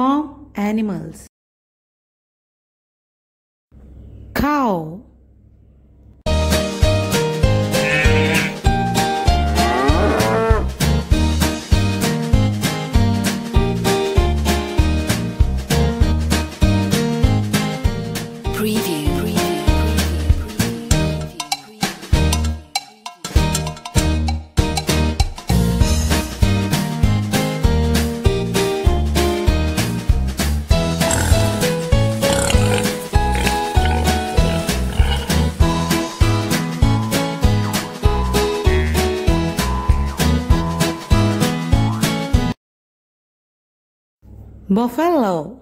Farm animals. Cow. Buffalo.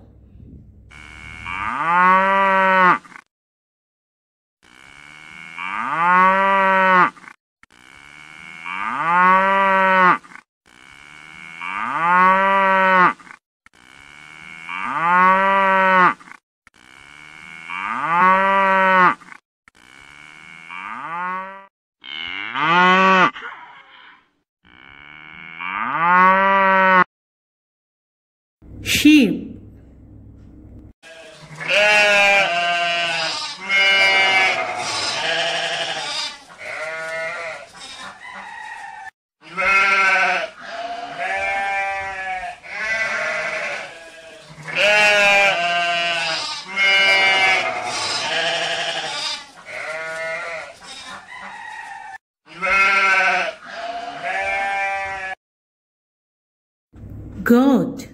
Sheep. Goat.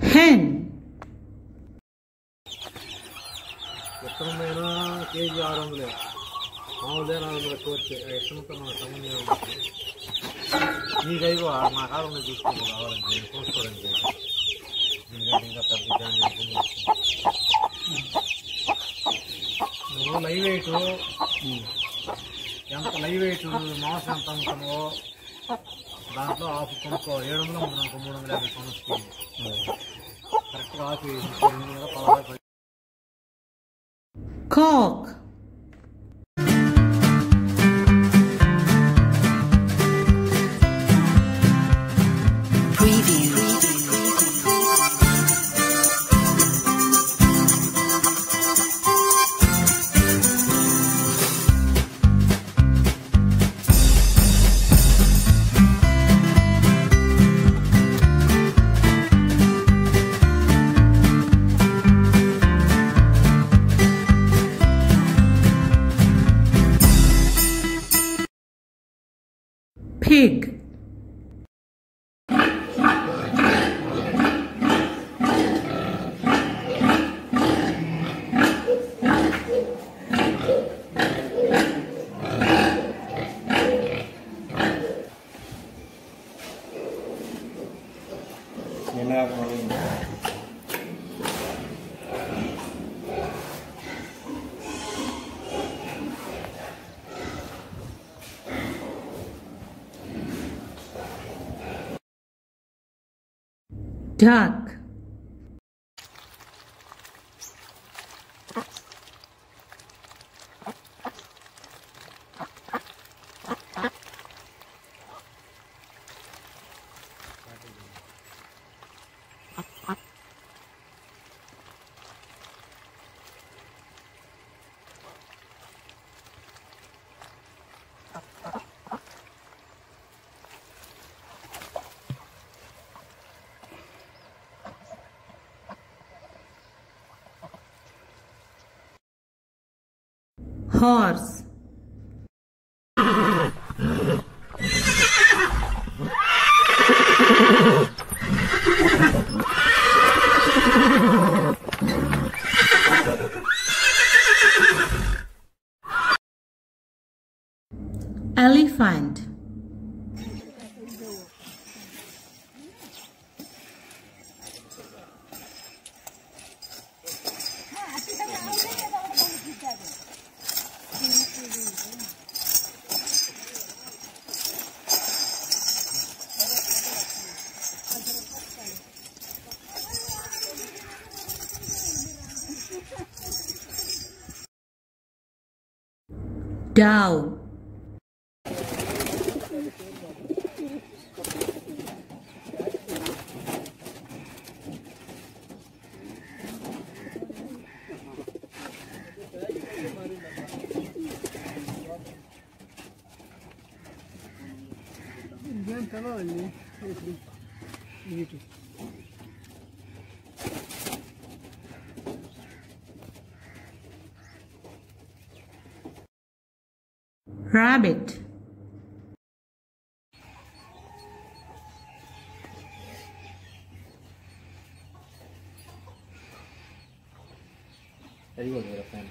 Hen. Cock. Pig. Duck. Horse. Elephant. down. Rabbit. There you go, little friend.